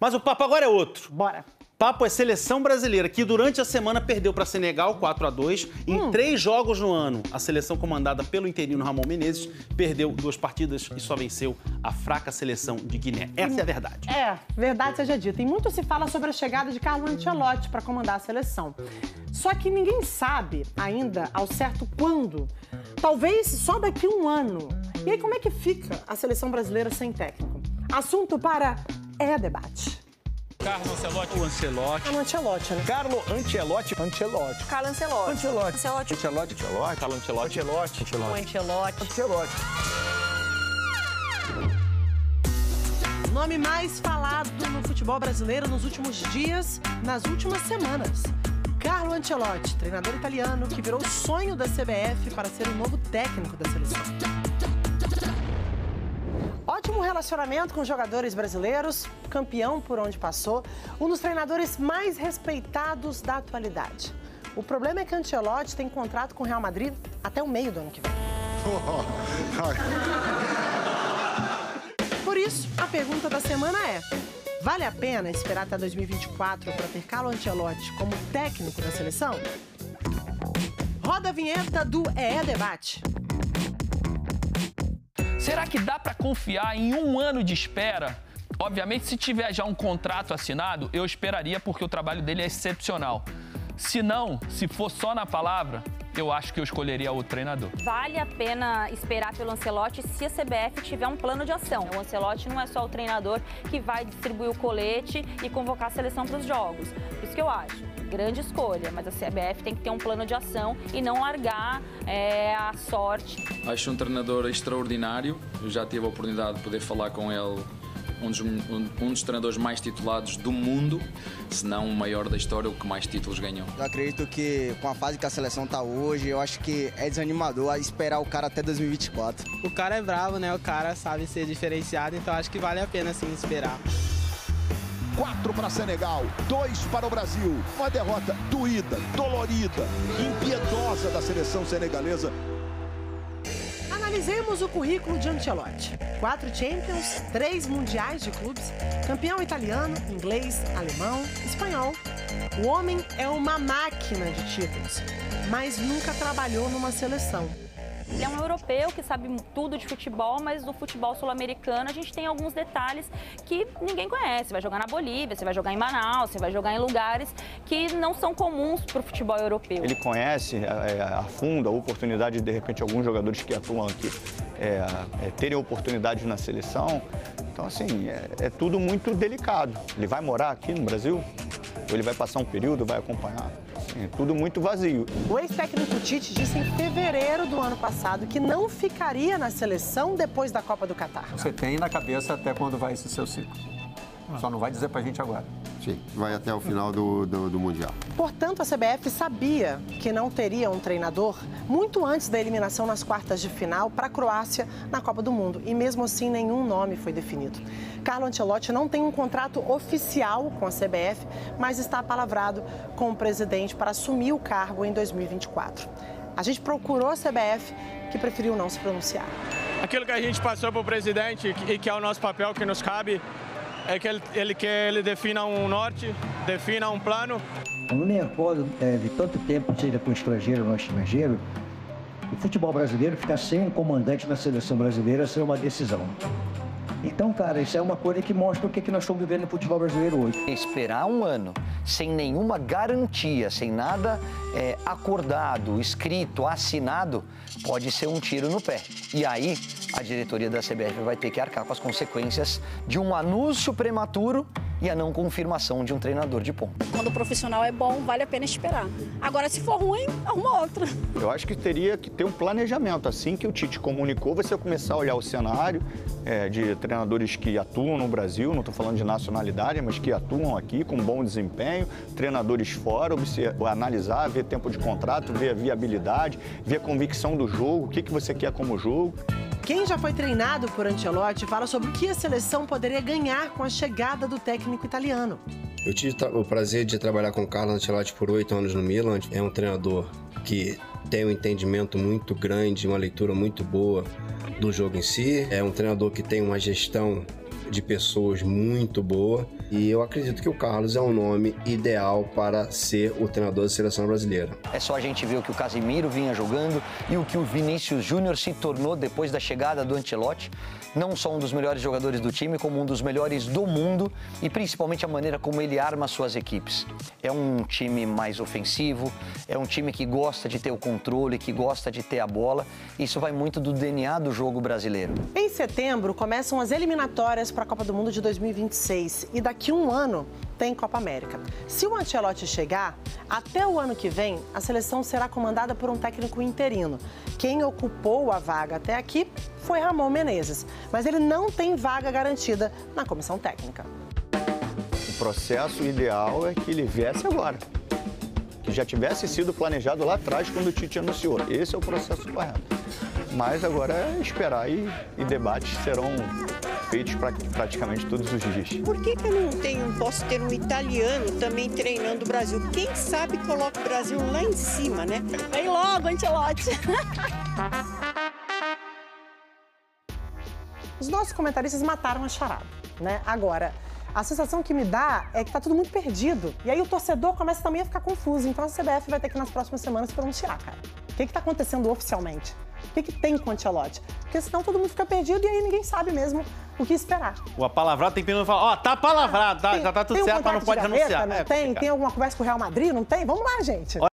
Mas o papo agora é outro. Bora. Papo é seleção brasileira, que durante a semana perdeu para Senegal 4-2. Em 3 jogos no ano, a seleção comandada pelo interino Ramon Menezes perdeu 2 partidas e só venceu a fraca seleção de Guiné. Essa é a verdade. É, verdade seja dita. E muito se fala sobre a chegada de Carlo Ancelotti para comandar a seleção. Só que ninguém sabe ainda ao certo quando. Talvez só daqui um ano. E aí, como é que fica a seleção brasileira sem técnico? Assunto para É Debate. Carlo Ancelotti. O nome mais falado no futebol brasileiro nos últimos dias, nas últimas semanas. Carlo Ancelotti, treinador italiano que virou sonho da CBF para ser o novo técnico da seleção. Ótimo relacionamento com os jogadores brasileiros, campeão por onde passou, um dos treinadores mais respeitados da atualidade. O problema é que Ancelotti tem contrato com o Real Madrid até o meio do ano que vem. Por isso, a pergunta da semana é: vale a pena esperar até 2024 para ter Carlo Ancelotti como técnico da seleção? Roda a vinheta do É Debate. Será que dá para confiar em um ano de espera? Obviamente, se tiver já um contrato assinado, eu esperaria, porque o trabalho dele é excepcional. Se não, se for só na palavra, eu acho que eu escolheria o treinador. Vale a pena esperar pelo Ancelotti se a CBF tiver um plano de ação. O Ancelotti não é só o treinador que vai distribuir o colete e convocar a seleção para os jogos. Por isso que eu acho, grande escolha, mas a CBF tem que ter um plano de ação e não largar a sorte. Acho um treinador extraordinário. Eu já tive a oportunidade de poder falar com ele. Um dos treinadores mais titulados do mundo, se não o maior da história, o que mais títulos ganhou. Eu acredito que com a fase que a seleção está hoje, eu acho que é desanimador esperar o cara até 2024. O cara é bravo, né? O cara sabe ser diferenciado, então acho que vale a pena sim esperar. 4 para Senegal, 2 para o Brasil. Uma derrota doída, dolorida, impiedosa da seleção senegalesa. Analisemos o currículo de Ancelotti. 4 Champions, 3 Mundiais de clubes, campeão italiano, inglês, alemão, espanhol. O homem é uma máquina de títulos, mas nunca trabalhou numa seleção. Ele é um europeu que sabe tudo de futebol, mas no futebol sul-americano a gente tem alguns detalhes que ninguém conhece. Você vai jogar na Bolívia, você vai jogar em Manaus, você vai jogar em lugares que não são comuns para o futebol europeu. Ele conhece a fundo a oportunidade de repente, alguns jogadores que atuam aqui terem oportunidades na seleção. Então, assim, é tudo muito delicado. Ele vai morar aqui no Brasil? Ou ele vai passar um período, vai acompanhar? É tudo muito vazio. O ex-técnico Tite disse em fevereiro do ano passado que não ficaria na seleção depois da Copa do Catar. Você tem na cabeça até quando vai esse seu ciclo. Só não vai dizer pra gente agora. Sim, vai até o final do Mundial. Portanto, a CBF sabia que não teria um treinador muito antes da eliminação nas quartas de final para a Croácia na Copa do Mundo. E mesmo assim, nenhum nome foi definido. Carlo Ancelotti não tem um contrato oficial com a CBF, mas está apalavrado com o presidente para assumir o cargo em 2024. A gente procurou a CBF, que preferiu não se pronunciar. Aquilo que a gente passou para o presidente e que é o nosso papel, que nos cabe, é que ele defina um norte, defina um plano. Eu não me recordo de tanto tempo, seja para o estrangeiro ou não estrangeiro, o futebol brasileiro ficar sem um comandante na seleção brasileira sem uma decisão. Então, cara, isso é uma coisa que mostra o que nós estamos vivendo no futebol brasileiro hoje. Esperar um ano sem nenhuma garantia, sem nada acordado, escrito, assinado, pode ser um tiro no pé. E aí, a diretoria da CBF vai ter que arcar com as consequências de um anúncio prematuro e a não confirmação de um treinador de ponta. Quando o profissional é bom, vale a pena esperar. Agora, se for ruim, arruma outra. Eu acho que teria que ter um planejamento. Assim que o Tite comunicou, você começar a olhar o cenário de treinadores que atuam no Brasil, não estou falando de nacionalidade, mas que atuam aqui com bom desempenho, treinadores fora, analisar, ver tempo de contrato, ver a viabilidade, ver a convicção do jogo, o que você quer como jogo. Quem já foi treinado por Ancelotti fala sobre o que a seleção poderia ganhar com a chegada do técnico italiano. Eu tive o prazer de trabalhar com o Carlo Ancelotti por 8 anos no Milan. É um treinador que tem um entendimento muito grande, uma leitura muito boa do jogo em si. É um treinador que tem uma gestão de pessoas muito boa. E eu acredito que o Carlos é um nome ideal para ser o treinador da seleção brasileira. É só a gente ver o que o Casemiro vinha jogando e o que o Vinícius Júnior se tornou depois da chegada do Ancelotti. Não só um dos melhores jogadores do time, como um dos melhores do mundo e principalmente a maneira como ele arma suas equipes. É um time mais ofensivo, é um time que gosta de ter o controle, que gosta de ter a bola. Isso vai muito do DNA do jogo brasileiro. Em setembro começam as eliminatórias para a Copa do Mundo de 2026 e daqui um ano tem Copa América. Se o Ancelotti chegar, até o ano que vem a seleção será comandada por um técnico interino. Quem ocupou a vaga até aqui foi Ramon Menezes, mas ele não tem vaga garantida na comissão técnica. O processo ideal é que ele viesse agora, que já tivesse sido planejado lá atrás quando o Tite anunciou. Esse é o processo correto. Mas agora é esperar e debates serão feitos praticamente todos os dias. Por que eu não posso ter um italiano também treinando o Brasil? Quem sabe coloca o Brasil lá em cima, né? Vem logo, Ancelotti! Os nossos comentaristas mataram a charada, né? Agora, a sensação que me dá é que tá tudo muito perdido. E aí o torcedor começa também a ficar confuso. Então a CBF vai ter que, nas próximas semanas, pronunciar, cara. O que tá acontecendo oficialmente? O que tem com o Ancelotti? Porque senão todo mundo fica perdido e aí ninguém sabe mesmo o que esperar. O apalavrado tem pena de falar, ó, tá apalavrado, já tá tudo certo, mas não pode renunciar. Tem alguma conversa com o Real Madrid? Não tem? Vamos lá, gente.